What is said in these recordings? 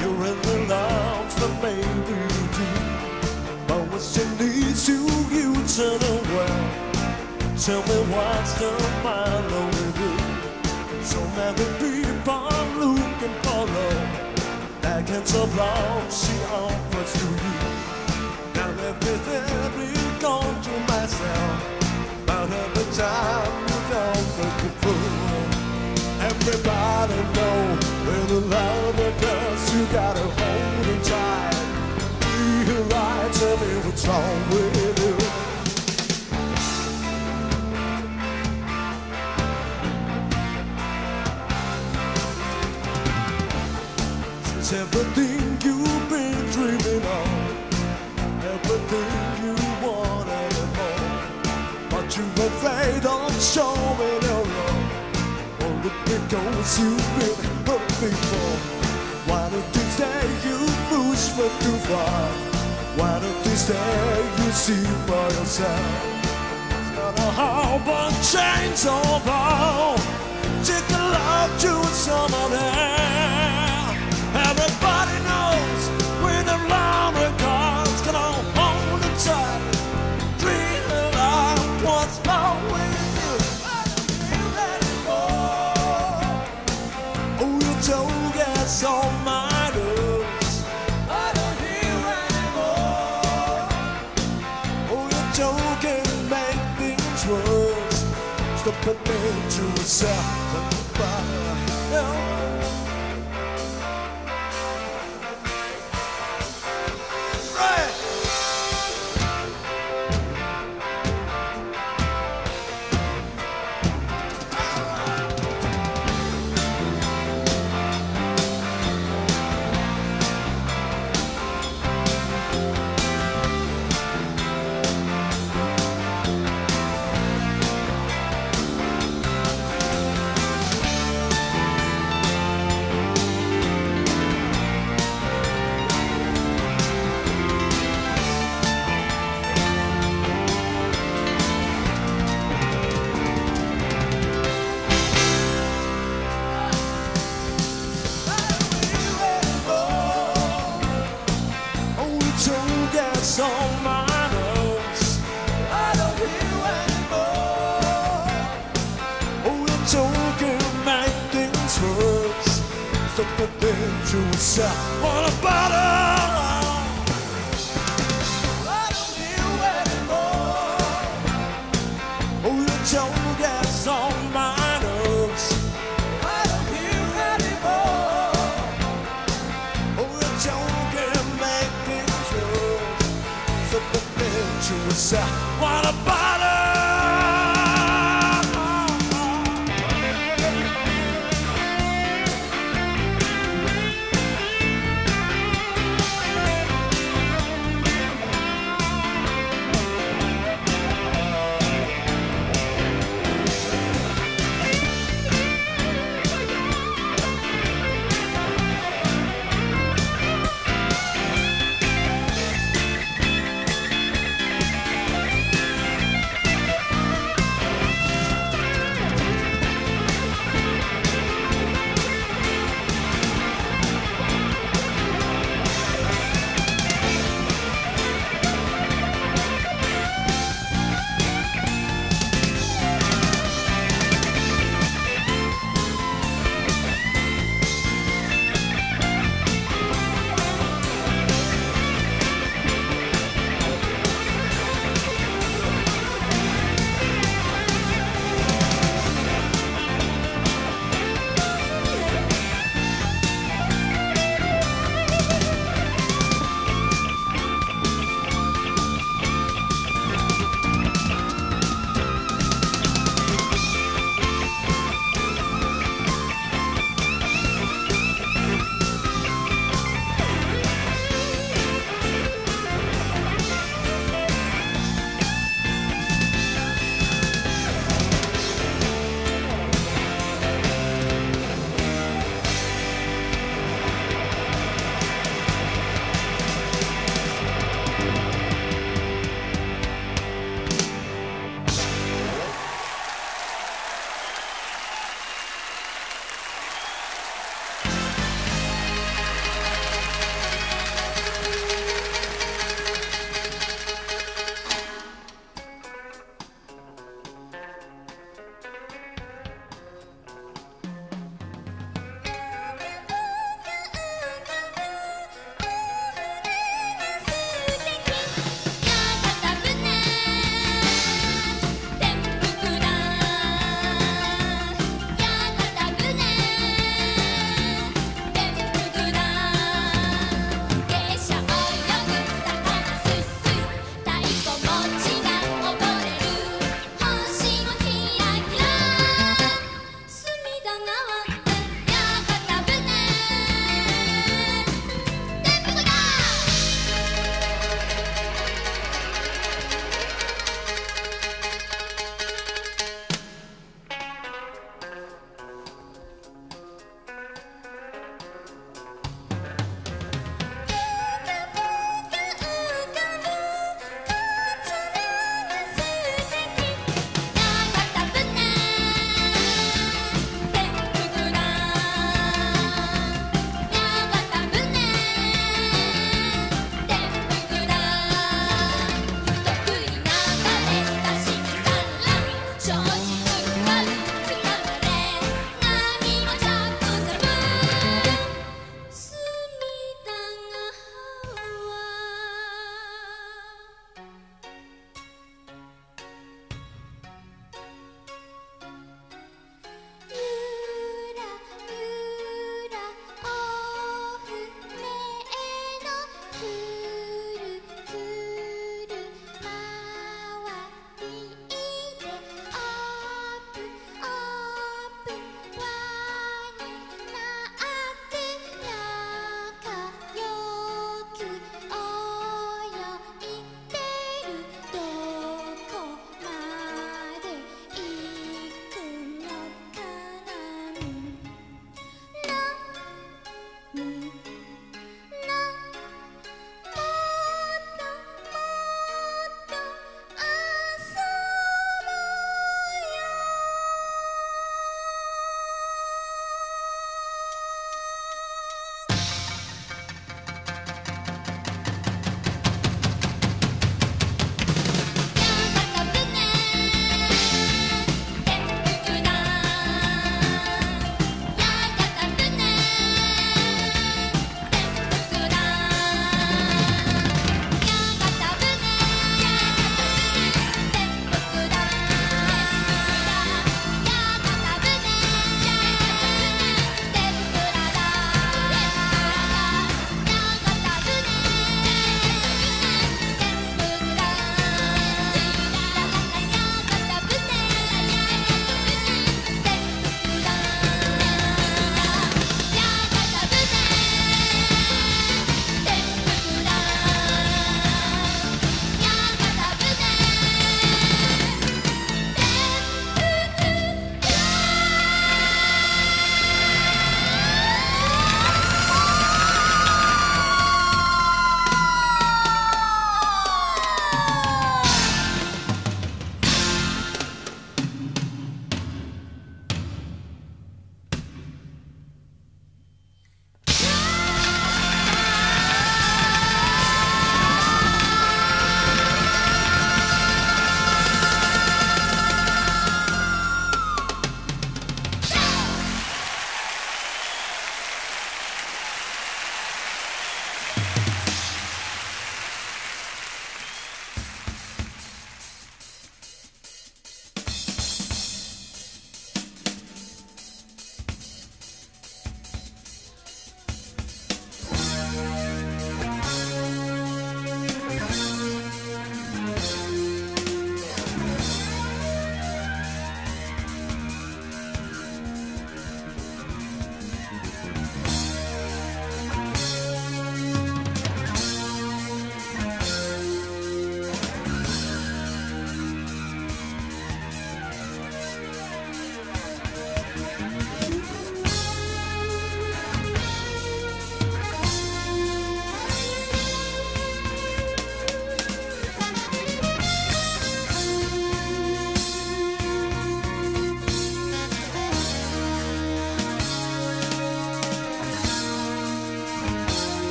You're in the love that made you do, but when she needs you, you turn around. Tell me what's the matter with you? So many people looking for love that can of love she offers to you. Now everything gone to myself, but every time you don't look it through. Everybody knows when the lover does, you gotta hold him tight. Be right, tell me what's wrong with you. Since everything you've been dreaming of, everything you wanted and more, but you're afraid of showing your love, only because you've been hurt before. Why did this day you push for too far? Why did this day you see for yourself? It's not a hard one, change over. Take a love to someone else. Everybody knows when the love regards can all hold the time. Dream about what's wrong with you. I don't feel that anymore. Don't guess on my nose. I don't hear anymore. Oh, your joke can make things worse. Stop it into yourself and fire. What about her? I don't feel anymore. Oh, your joke gets on my nerves. I don't feel anymore. Oh, your joke can make things worse. So prevent yourself. What about her?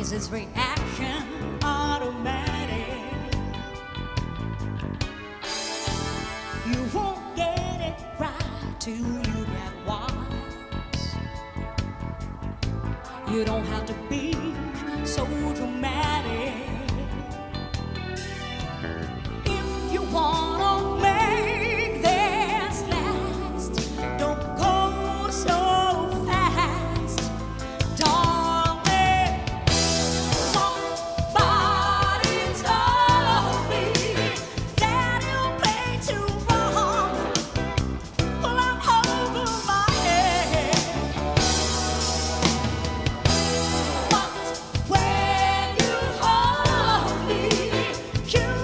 is his reaction automatic? You won't get it right till you get wise. You don't have to be so dramatic. If you wanna make this last, don't go so fast, darling. Somebody told me that you'll play too long. Well, I'm over my head. But when you hold me, you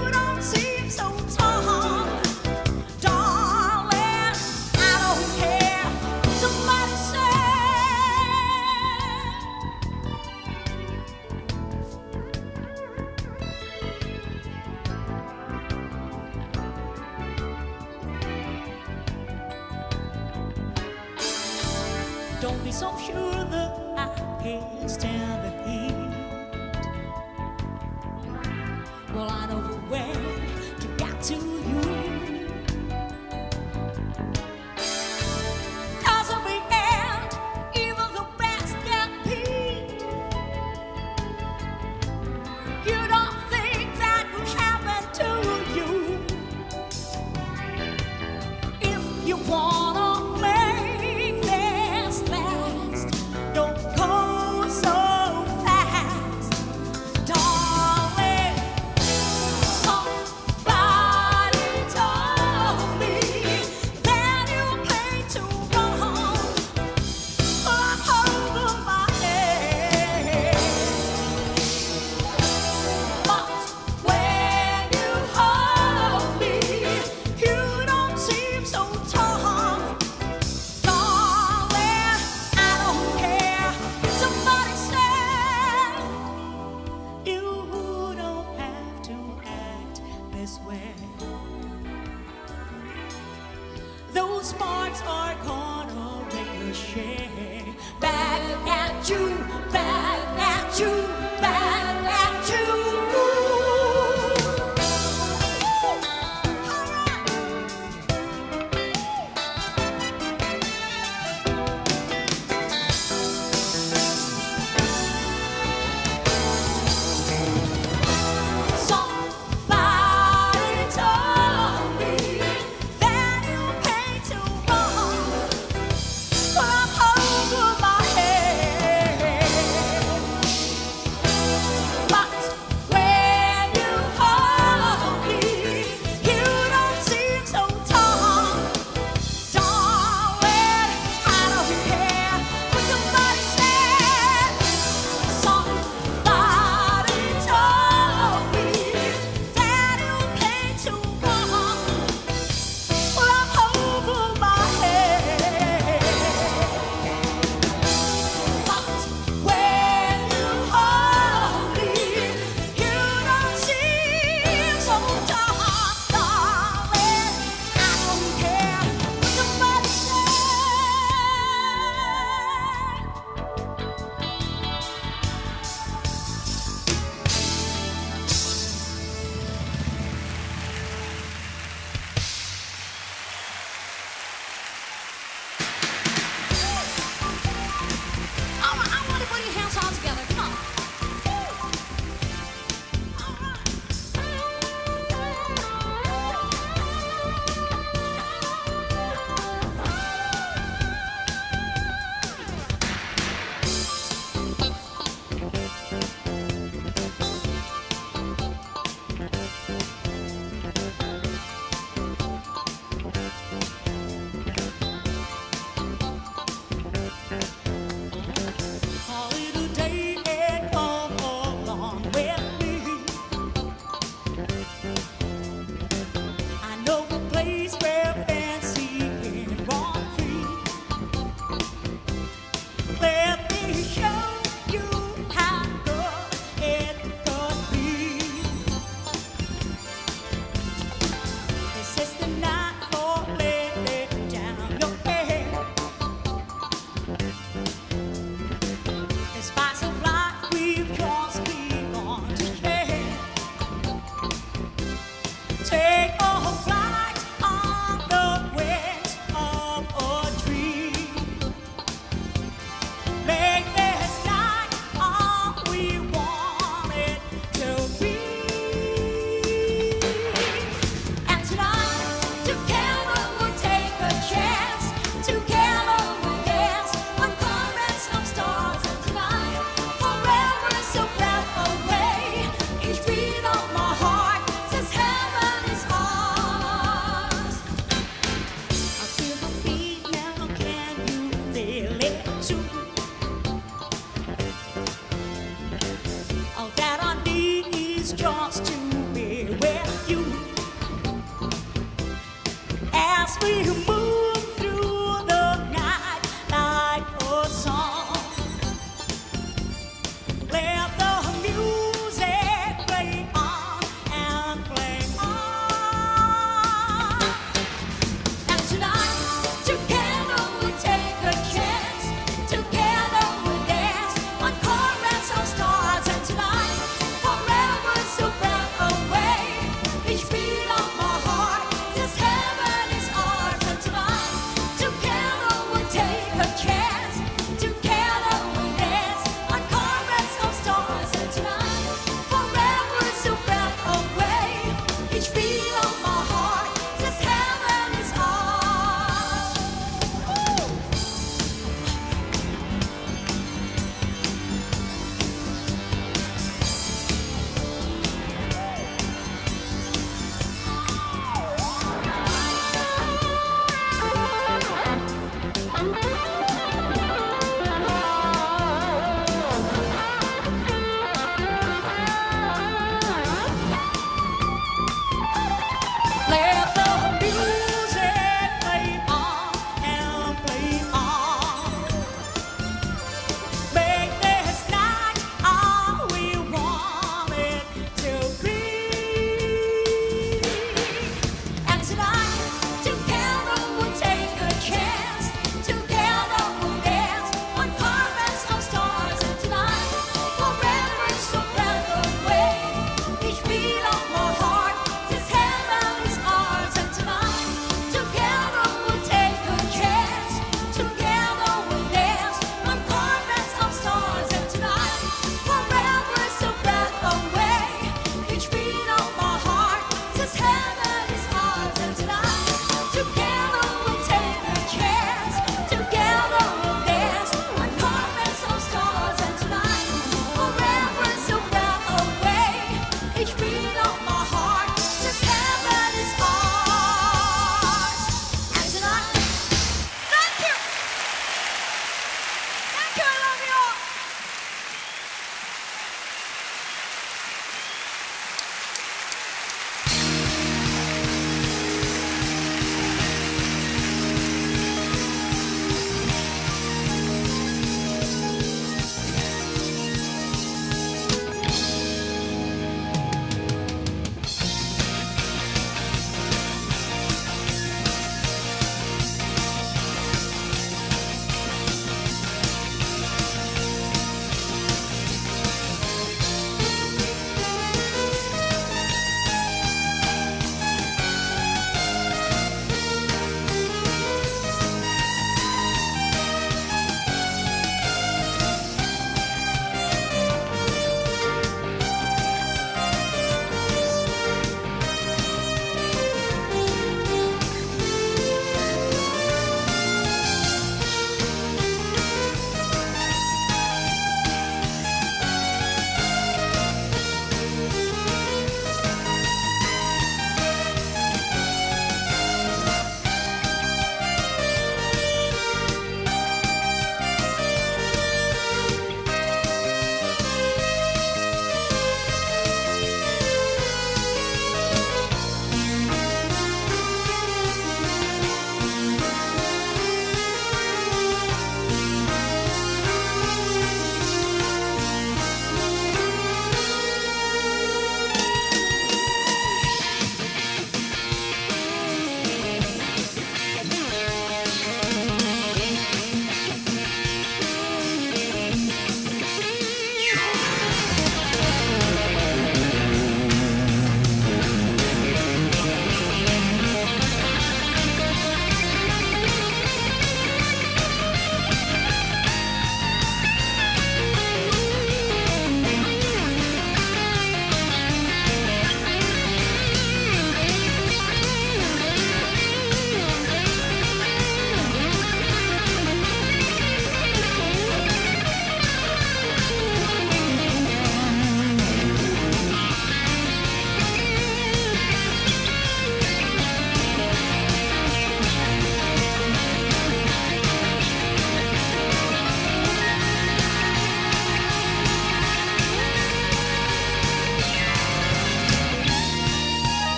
don't be so sure that I can stand the heat. Well, I know the way to get to you. 'Cause in the end, even the best get beat. You don't think that will happen to you. If you wanna way. Those sparks are gonna ricochet.